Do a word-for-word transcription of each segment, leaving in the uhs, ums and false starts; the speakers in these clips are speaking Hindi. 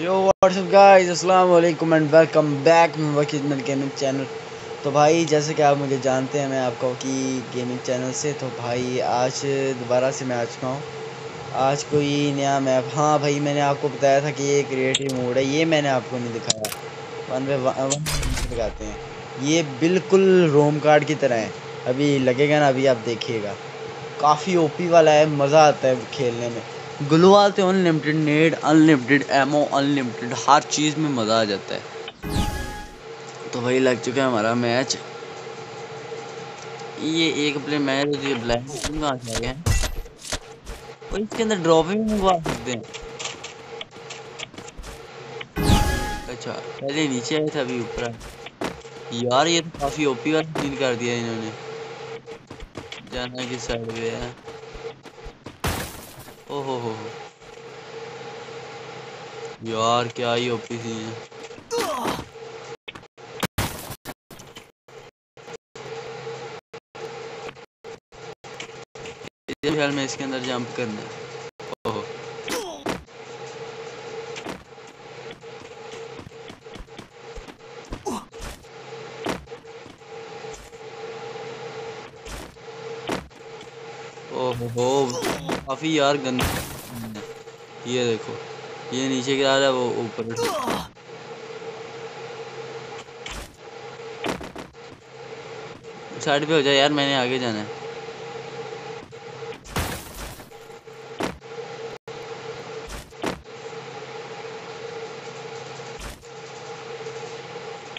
यो व्हाट्सअप गाइस, अस्सलाम वालेकुम एंड वेलकम बैक वकीदमत गेमिंग चैनल। तो भाई जैसे कि आप मुझे जानते हैं, मैं आपका कि गेमिंग चैनल से। तो भाई आज दोबारा से मैं आ चुका हूँ। आज कोई नया मैप, हाँ भाई मैंने आपको बताया था कि ये क्रिएटिव मोड है, ये मैंने आपको नहीं दिखाया। वन बाई वन लगाते हैं, ये बिल्कुल रोम कार्ड की तरह है। अभी लगेगा ना, अभी आप देखिएगा, काफ़ी ओपी वाला है, मज़ा आता है खेलने में। ग्लू आते हैं, अनलिमिटेड नेड, अनलिमिटेड एमओ, अनलिमिटेड हर चीज़ में मज़ा आ जाता है। तो भाई लग चुका है हमारा मैच। ये एक प्ले मैच है, ब्लैक कहाँ से आ गया है और इसके अंदर ड्रॉपिंग मंगवा सकते हैं। अच्छा पहले नीचे आया था, अभी ऊपर आया। यार ये तो काफ़ी ओपी वाला सीन कर दिया इन्होंने। जाना किस साइड पे है, ओहो हो यार क्या ही ओपी थी। ख्याल में इसके अंदर जंप करना है। ओहो ओहो काफ़ी यार गंदा। ये देखो ये नीचे गिरा रहा है, वो ऊपर। साइड पे हो जाए यार, मैंने आगे जाना है।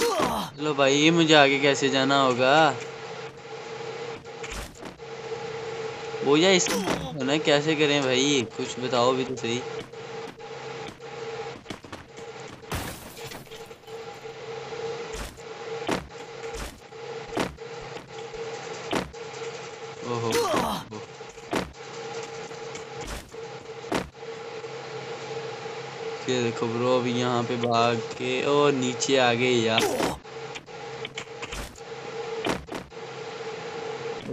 चलो भाई मुझे आगे कैसे जाना होगा, वो या इसको ना कैसे करें भाई, कुछ बताओ भी तो सही। ओहो ये देखो ब्रो, अभी यहाँ पे भाग के और नीचे आ गए यार।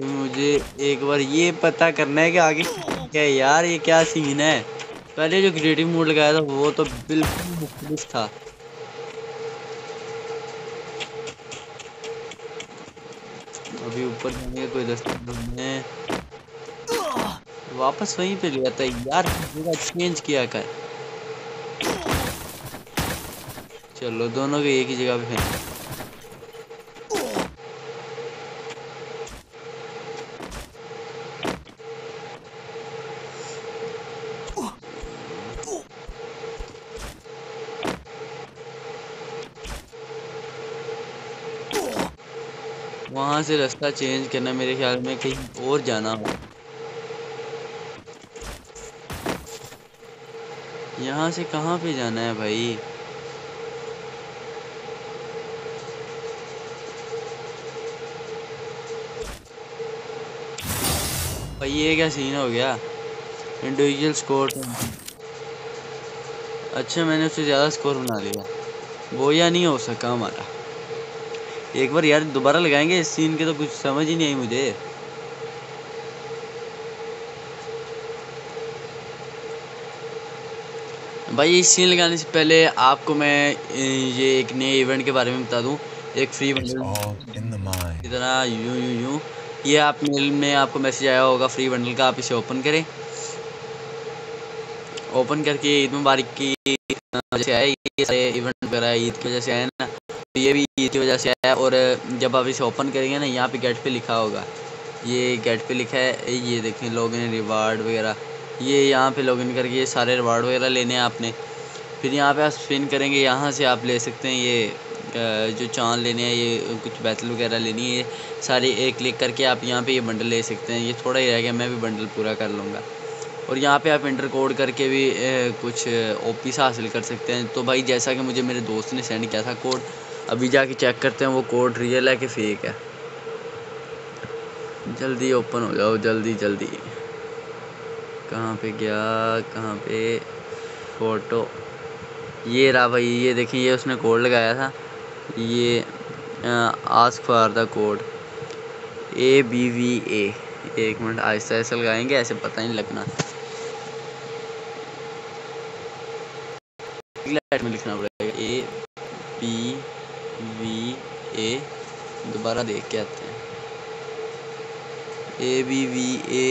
मुझे एक बार ये पता करना है कि आगे क्या है यार, ये क्या सीन है। पहले जो क्रिएटिव मोड लगाया था वो तो बिल्कुल मुख्तलिफ था। अभी ऊपर जाने का कोई रास्ता, वापस वहीं पे ले आता है यार, जगह चेंज किया कर। चलो दोनों के एक ही जगह पे हैं। वहाँ से रास्ता चेंज करना, मेरे ख्याल में कहीं और जाना हो। यहाँ से कहाँ पे जाना है भाई, भाई ये क्या सीन हो गया। इंडिविजुअल स्कोर, अच्छा मैंने उससे ज़्यादा स्कोर बना लिया, वो या नहीं हो सका हमारा। एक बार यार दोबारा लगाएंगे, इस सीन के तो कुछ समझ ही नहीं आई मुझे। भाई इस सीन लगाने से पहले आपको मैं ये एक नए इवेंट के बारे में बता दूं, एक फ्री बंडल की तरह। यूं यूं यूं ये आप मेल में आपको मैसेज आया होगा फ्री बंडल का, आप इसे ओपन करें। ओपन करके ईद मुबारक की जैसे आए, ये सारे इवेंट वगैरह ईद की वजह से आए ना, ये भी ईद की वजह से है। और जब आप इसे ओपन करेंगे ना, यहाँ पे गेट पे लिखा होगा, ये गेट पे लिखा है, ये देखें लॉगिन रिवार्ड वगैरह। ये यहाँ पे लॉगिन करके ये सारे रिवार्ड वगैरह लेने हैं आपने। फिर यहाँ पे आप स्पिन करेंगे, यहाँ से आप ले सकते हैं ये जो चांद लेने हैं, ये कुछ बैतल वगैरह लेनी है, ये सारी एक क्लिक करके आप यहाँ पर ये बंडल ले सकते हैं। ये थोड़ा ही रह गया, मैं भी बंडल पूरा कर लूँगा। और यहाँ पे आप इंटर कोड करके भी कुछ ओपीस हासिल कर सकते हैं। तो भाई जैसा कि मुझे मेरे दोस्त ने सेंड किया था कोड, अभी जाके चेक करते हैं वो कोड रियल है कि फेक है। जल्दी ओपन हो जाओ, जल्दी जल्दी। कहाँ पे गया, कहाँ पे फोटो, ये रहा भाई। ये देखिए ये उसने कोड लगाया था, ये ask for the code A B V A. एक मिनट आहिस्ता आहिस्ता लगाएंगे, ऐसे पता नहीं लगना। अगला में लिखना पड़ेगा ए पी वी ए, दोबारा देख के आते हैं, A B V A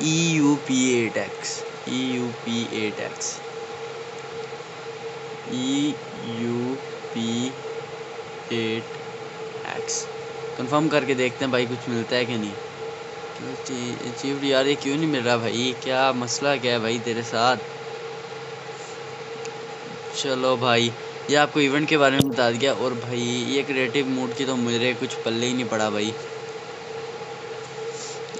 E U P A tax, E U P A tax, E U P eight X. Confirm करके देखते हैं भाई कुछ मिलता है कि नहीं। चीफ यार ये क्यों नहीं मिल रहा भाई, क्या मसला क्या है भाई तेरे साथ। चलो भाई ये आपको इवेंट के बारे में बता दिया। और भाई ये क्रिएटिव मूड की तो मेरे कुछ पल्ले ही नहीं पड़ा भाई,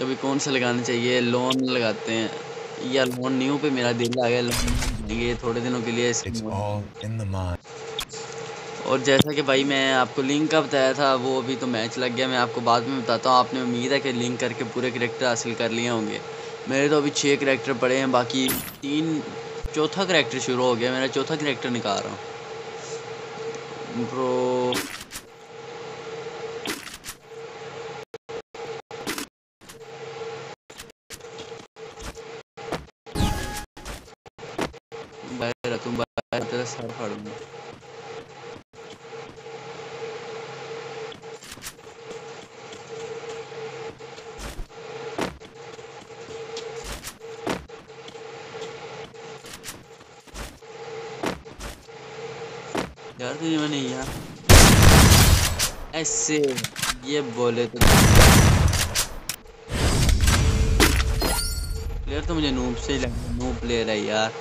अभी कौन सा लगाना चाहिए। लोन लगाते हैं यार, लोन न्यू पे मेरा दिल आ गया, लोन ये थोड़े दिनों के लिए। और जैसा कि भाई मैं आपको लिंक का बताया था, वो अभी तो मैच लग गया, मैं आपको बाद में बताता हूँ। आपने उम्मीद है कि लिंक करके पूरे करैक्टर हासिल कर लिए होंगे। मेरे तो अभी छः करैक्टर पड़े हैं, बाकी तीन चौथा करैक्टर शुरू हो गया, मेरा चौथा करैक्टर निकाल रहा हूँ ब्रो। बाहर तुम बाहर तेरा सर फाड़ दूँगा। यार तुझे मैंने यहाँ ऐसे ये बोले तो प्लेयर तो मुझे नूब से ही लगता, नूब प्लेयर है यार।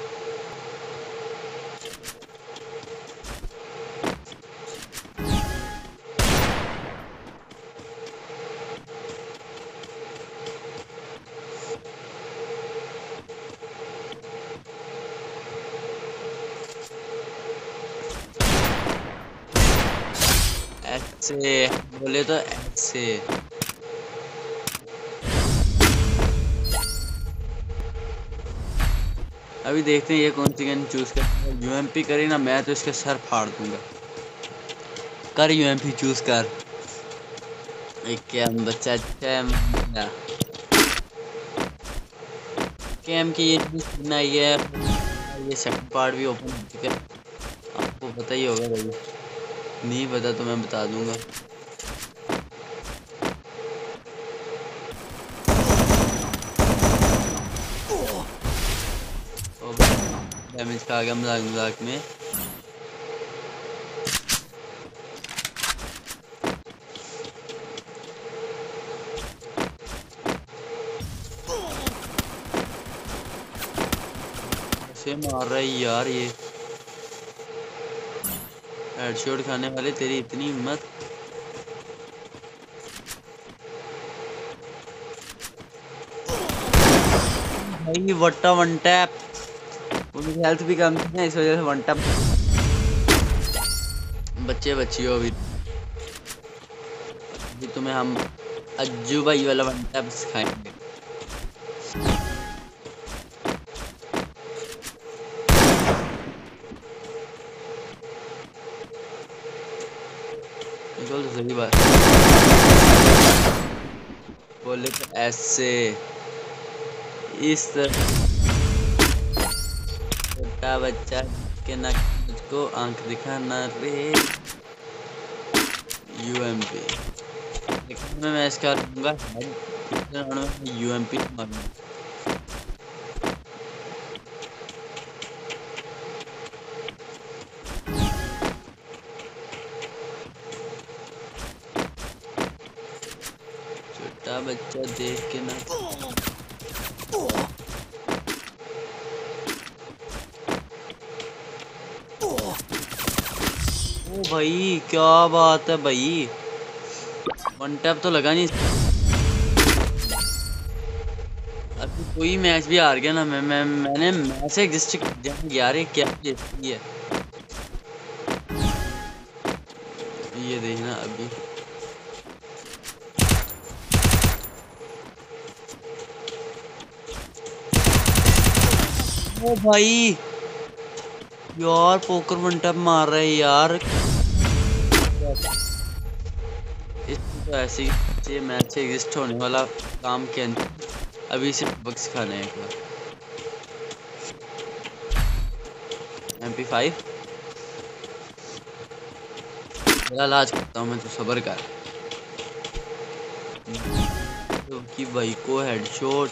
ऐसे बोले तो ऐसे अभी देखते हैं ये कौन सी गन चूज करता है। यूएमपी करी ना, मैं तो इसके सर फाड़ दूंगा। कर यूएमपी चूज कर, क्या बच्चा अच्छा कैम की ये ना। ये ये सेकंड पार्ट भी ओपन हो चुका है, आपको पता ही होगा भाई, नहीं पता तो मैं बता दूंगा। डैमेज खा गया मजाक मजाक में। ऐसे मार रहा है यार ये, हेडशॉट खाने वाले तेरी इतनी हिम्मत। भाई वट्टा वन टैप, उनकी हेल्थ भी कम है इस वजह से वन टैप। बच्चे बच्ची हो अभी, अभी तुम्हें हम अज्जू भाई वाला वन टैप सिखाएंगे। सही बात बोले तो ऐसे इस छोटा बच्चा के ना को आंख दिखाना रे। यूएमपी में मैं इसका दूंगा, यूएमपी मारूंगा। बच्चा देख के ना ओ भाई क्या बात है भाई, वन टैप तो लगा नहीं। अभी कोई मैच भी हार गया ना मैं मैं मैंने मैच से एग्जिस्ट कर दिया यार। ये क्या जीतती है ये देखना अभी। ओ भाई यार पोकर वन टैप मार रहा है यार, तो ऐसे ये मैच से एग्जिस्ट होने वाला काम के अंदर। अभी सिर्फ बक्स खाने हैं एम पी फाइव। बड़ा लाज करता हूँ मैं, तो सब्र कर। तो की भाई को हेडशॉट।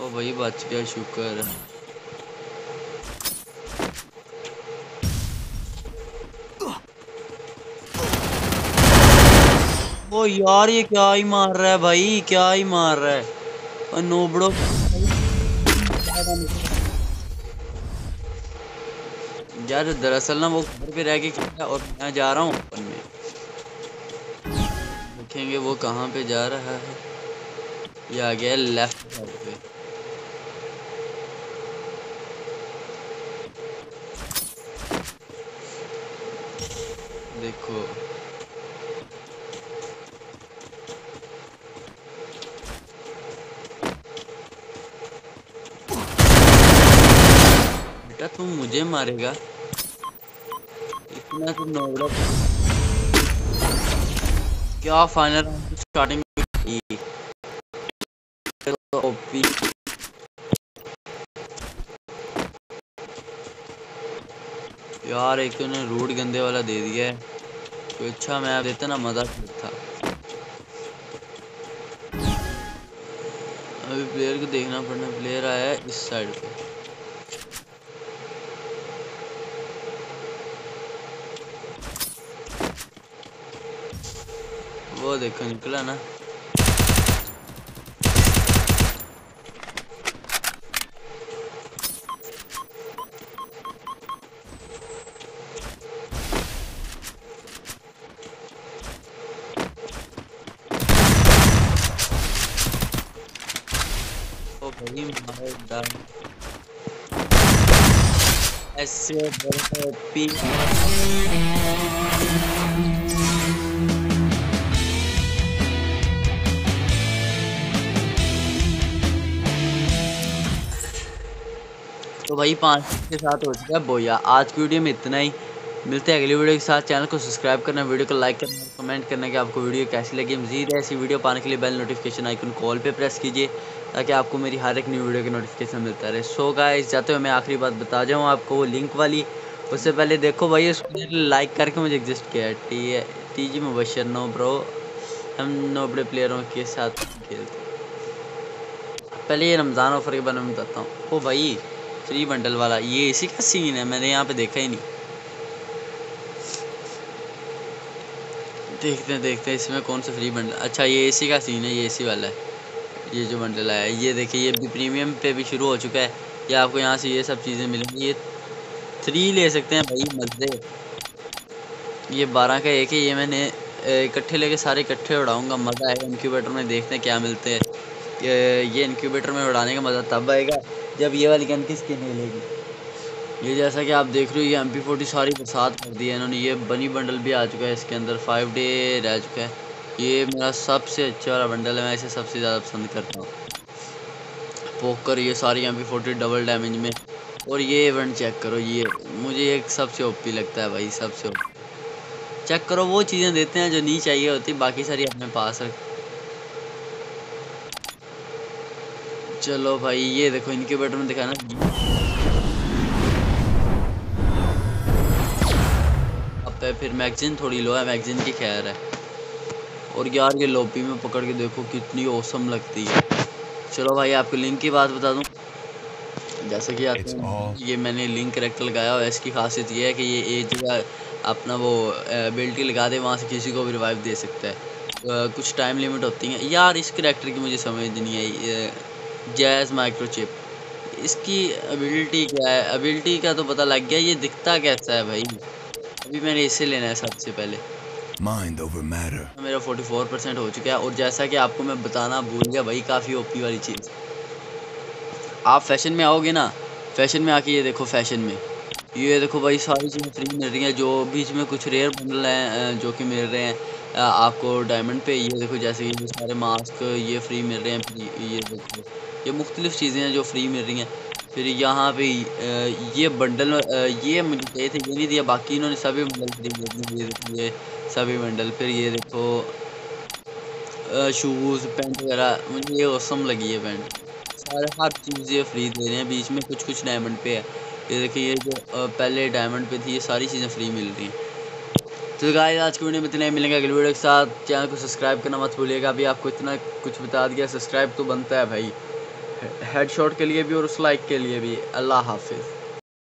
ओ भाई बच गया, शुक्र। ओ यार ये क्या ही मार रहा है भाई, क्या ही मार रहा है। और नोबड़ो यार, दरअसल ना वो घर पे रह के खेला और मैं जा रहा हूँ ऊपर में। देखेंगे वो कहाँ पे जा रहा है। ये आ गया लेफ्ट साइड पे। देखो तुम मुझे मारेगा इतना तो नोबड़ा। क्या फाइनल स्टार्टिंग ओपी। यार एक तो ने रूट गंदे वाला दे दिया है, तो अच्छा मैं देता ना, मजा था। अभी प्लेयर को देखना पड़ना, प्लेयर आया है इस साइड पे। वो देखो निकला ना, ओ भाई मार। ऐसे ओपी तो भाई पाँच के साथ हो चुका है बोया। आज की वीडियो में इतना ही, मिलते हैं अगली वीडियो के साथ। चैनल को सब्सक्राइब करना, वीडियो को लाइक करना, कमेंट करना कि आपको वीडियो कैसी लगी। मज़ीद ऐसी वीडियो पाने के लिए बेल नोटिफिकेशन आइकन कॉल पे प्रेस कीजिए, ताकि आपको मेरी हर एक न्यू वीडियो की नोटिफिकेशन मिलता रहे। सो गाइस, जाते हुए मैं आखिरी बात बता जाऊँ आपको, वो लिंक वाली। उससे पहले देखो भाई उसको लाइक करके मुझे एग्जिस्ट किया है। T T G Mubashar no bro, हम नो बड़े प्लेयरों के साथ खेलते। पहले ये रमज़ान ऑफर के बारे में बताता हूँ। ओ भाई फ्री बंडल वाला, ये इसी का सीन है, मैंने यहाँ पे देखा ही नहीं। देखते हैं देखते हैं इसमें कौन सा फ्री बंडल। अच्छा ये इसी का सीन है, ये इसी वाला है, ये जो बंडल आया है। ये देखिए ये भी प्रीमियम पे भी शुरू हो चुका है। ये आपको यहाँ से ये सब चीज़ें मिलेंगी। ये थ्री ले सकते हैं भाई मजे। ये बारह का एक है, ये मैंने इकट्ठे लेके सारे इकट्ठे उड़ाऊँगा, मज़ा आएगा। इनक्यूबेटर में देखते हैं क्या मिलते हैं। ये इनक्यूबेटर में उड़ाने का मज़ा तब आएगा जब ये वाली गन की स्किन मिलेगी। ये जैसा कि आप देख रहे हो, ये एम पी फोर्टी सारी बरसात कर दी है इन्होंने। ये बनी बंडल भी आ चुका है, इसके अंदर फाइव डे रह चुका है। ये मेरा सबसे अच्छा वाला बंडल है, मैं इसे सबसे ज़्यादा पसंद करता हूँ। पोकर, ये सारी M P forty double damage में। और ये इवेंट चेक करो, ये मुझे एक सबसे ओपी लगता है भाई, सबसे ओपी। चेक करो वो चीज़ें देते हैं जो नहीं चाहिए होती, बाकी सारी अपने पास रख। चलो भाई ये देखो इनक्यूबेटर में दिखाना। अब तो फिर मैगजीन थोड़ी लो है, मैगजीन की खैर है। और यार ये लॉबी में पकड़ के देखो कितनी औसम लगती है। चलो भाई आपको लिंक की बात बता दूं, जैसे कि आप ये मैंने लिंक करेक्टर लगाया हुआ है। इसकी खासियत ये है कि ये एक जगह अपना वो एबिलिटी लगा दे, वहाँ से किसी को भी रिवाइव दे सकता है। तो कुछ टाइम लिमिट होती है। यार इस करेक्टर की मुझे समझ नहीं आई, जैज़ माइक्रोचिप, इसकी एबिलिटी क्या है? एबिलिटी का तो पता लग गया, ये दिखता कैसा है भाई। अभी मैंने इसे लेना है सबसे पहले। माइंड ओवर मैटर मेरा चौवालीस परसेंट हो चुका है। और जैसा कि आपको मैं बताना भूल गया भाई, काफ़ी ओपी वाली चीज़। आप फैशन में आओगे ना, फैशन में आके ये देखो, फैशन में ये देखो भाई सारी चीज़ें फ्री मिल रही हैं। जो बीच में कुछ रेयर बंडल हैं जो कि मिल रहे हैं आपको डायमंड पे, ये देखो जैसे ये सारे मास्क ये फ्री मिल रहे हैं। ये देखो ये मुख्तलिफ चीज़ें हैं जो फ्री मिल रही हैं। फिर यहाँ पे ये बंडल, ये मुझे चाहिए थे, ये नहीं दिया, बाकी इन्होंने सभी बंडल फ्री दे दिए। ये देखो ये सभी बंडल। फिर ये देखो शूज़ पैंट वगैरह, मुझे ये औसम लगी है पैंट। सारे हर चीज़ ये फ्री दे रहे हैं, बीच में कुछ कुछ डायमंड पे है। ये देखिए ये जो पहले डायमंड पे थी ये सारी चीज़ें फ्री मिल रही हैं। तो गाइस आज की वीडियो में इतना ही, मिलेंगे अगली वीडियो के साथ। चैनल को सब्सक्राइब करना मत भूलिएगा। अभी आपको इतना कुछ बता दिया, सब्सक्राइब तो बनता है भाई, हेडशॉट के लिए भी और उस लाइक के लिए भी। अल्लाह हाफिज़।